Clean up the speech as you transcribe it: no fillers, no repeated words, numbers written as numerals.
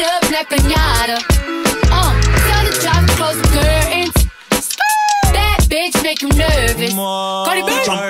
it up like pinata. Sell the job, close the curtains. That bitch make you nervous. Cardi B.